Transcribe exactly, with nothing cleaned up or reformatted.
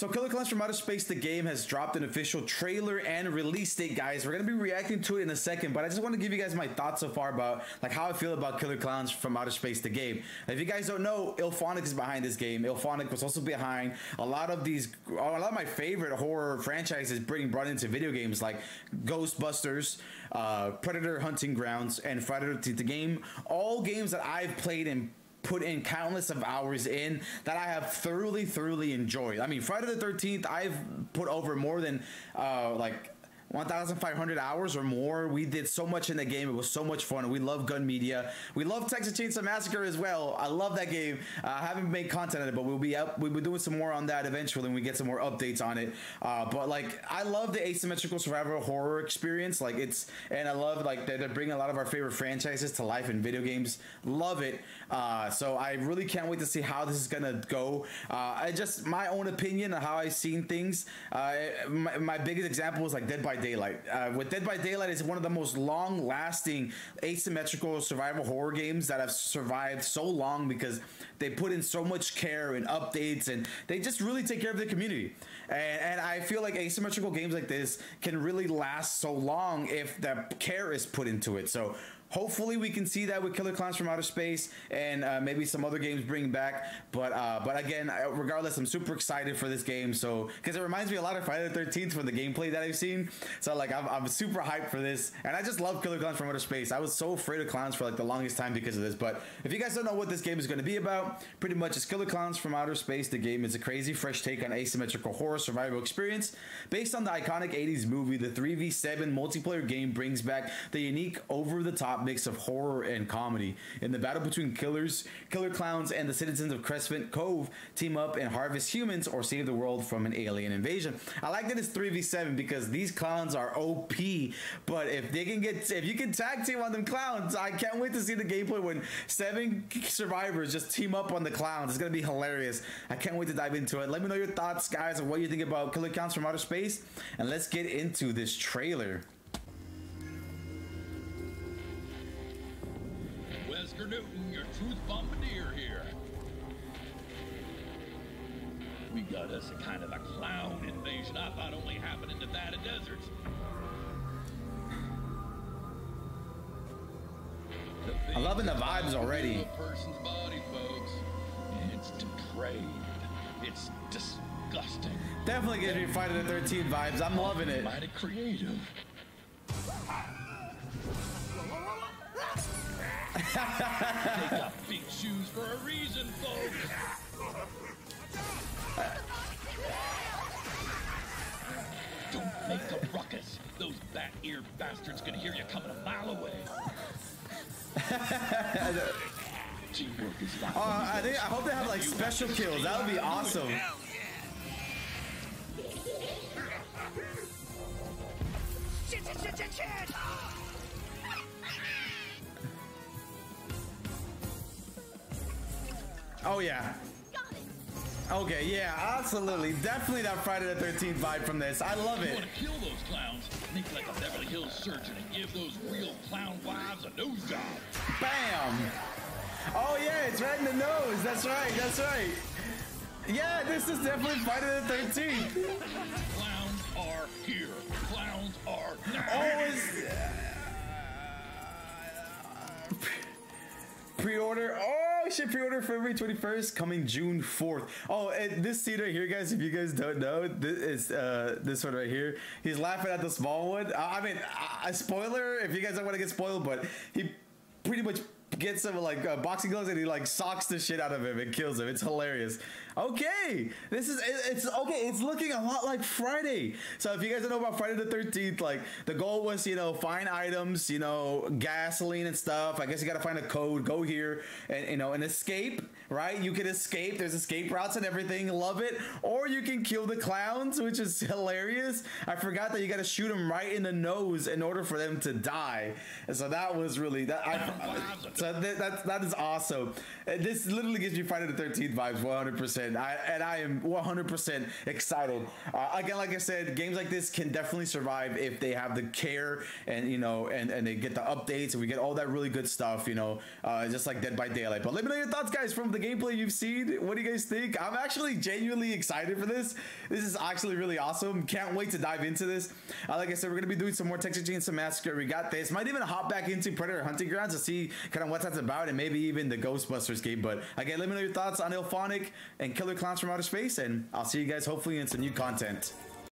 So Killer Clowns from Outer Space, the game, has dropped an official trailer and release date, guys. We're going to be reacting to it in a second, but I just want to give you guys my thoughts so far about like how I feel about Killer Clowns from Outer Space, the game. Now, if you guys don't know, IllFonic is behind this game. IllFonic was also behind a lot of these, a lot of my favorite horror franchises being brought into video games, like Ghostbusters, uh, Predator Hunting Grounds, and Friday the thirteenth, the game. All games that I've played and put in countless of hours in that I have thoroughly, thoroughly enjoyed. I mean, Friday the thirteenth, I've put over more than uh, like one thousand five hundred hours or more. We did so much in the game. It was so much fun. We love gun media. We love Texas Chainsaw Massacre as well. I love that game. Uh, I haven't made content on it, but we'll be up. We'll be doing some more on that eventually when we get some more updates on it. Uh, but like, I love the asymmetrical survival horror experience. Like it's, and I love like that they're bringing a lot of our favorite franchises to life in video games. Love it. Uh, so I really can't wait to see how this is gonna go. Uh, I just my own opinion on how I've seen things. Uh, my, my biggest example was like Dead by Daylight. Uh, with Dead by Daylight is one of the most long-lasting asymmetrical survival horror games that have survived so long because they put in so much care and updates, and they just really take care of the community. And, and I feel like asymmetrical games like this can really last so long if the care is put into it. So hopefully we can see that with Killer Clowns from Outer Space, and uh, maybe some other games bring back. But uh, but again, regardless, I'm super excited for this game. So because it reminds me a lot of Friday the thirteenth for the gameplay that I've seen. So like I'm, I'm super hyped for this, and I just love Killer Clowns from Outer Space. I was so afraid of clowns for like the longest time because of this. But if you guys don't know what this game is going to be about, pretty much it's Killer Clowns from Outer Space. The game is a crazy fresh take on asymmetrical horror survival experience based on the iconic eighties movie. The three v seven multiplayer game brings back the unique over-the-top mix of horror and comedy. In the battle between killers, killer clowns and the citizens of Crescent Cove team up and harvest humans or save the world from an alien invasion. I like that it's three v seven because these clowns are O P, but if they can get, if you can tag team on them clowns, I can't wait to see the gameplay when seven survivors just team up on the clowns. It's gonna be hilarious. I can't wait to dive into it. Let me know your thoughts, guys, on what you think about Killer Clowns from Outer Space, and let's get into this trailer. Newton, your truth bombardier here. We got us a kind of a clown invasion I thought only happened in Nevada deserts. I'm loving the vibes already. A person's body, folks. It's depraved. It's disgusting. Definitely gives me Friday the thirteenth vibes. I'm loving it. Mighty creative. They got big shoes for a reason, folks. Don't make a ruckus. Those bat-eared bastards can hear you coming a mile away. Teamwork is not. Uh, I think I hope they have like special kills. That would be awesome. Shit! Shit! Shit! Shit! Shit! Oh yeah. Okay, yeah, absolutely. Definitely that Friday the thirteenth vibe from this. I love it. You want to kill those clowns, make like a Beverly Hills surgeon and give those real clown wives a nose job. Bam! Oh yeah, it's right in the nose. That's right, that's right. Yeah, this is definitely Friday the thirteenth. Clowns are here. Clowns are now. Oh, it's... Pre-order. Oh! Should pre-order February twenty-first, coming June fourth. Oh, and this scene right here, guys, if you guys don't know, this is uh this one right here. He's laughing at the small one. Uh, I mean, a uh, spoiler if you guys don't want to get spoiled, but he pretty much gets some like uh, boxing gloves and he like socks the shit out of him and kills him. It's hilarious. Okay, this is it, it's okay. It's looking a lot like Friday. So if you guys don't know about Friday the thirteenth, like the goal was, you know, find items, you know, gasoline and stuff. I guess you gotta find a code, go here, and you know, and escape. Right? You can escape. There's escape routes and everything. Love it. Or you can kill the clowns, which is hilarious. I forgot that you gotta shoot them right in the nose in order for them to die. And so that was really that. I, so th that that is awesome. And this literally gives me Friday the thirteenth vibes, one hundred percent. I, and I am one hundred percent excited. Uh, again, like I said, games like this can definitely survive if they have the care and, you know, and, and they get the updates and we get all that really good stuff, you know, uh, just like Dead by Daylight. But let me know your thoughts, guys, from the the gameplay you've seen. What do you guys think? I'm actually genuinely excited for this. This is actually really awesome. Can't wait to dive into this. Uh, like I said, we're going to be doing some more Texas Chainsaw Massacre. We got this. Might even hop back into Predator Hunting Grounds to see kind of what that's about, and maybe even the Ghostbusters game. But again, let me know your thoughts on IllFonic and Killer Clowns from Outer Space, and I'll see you guys hopefully in some new content.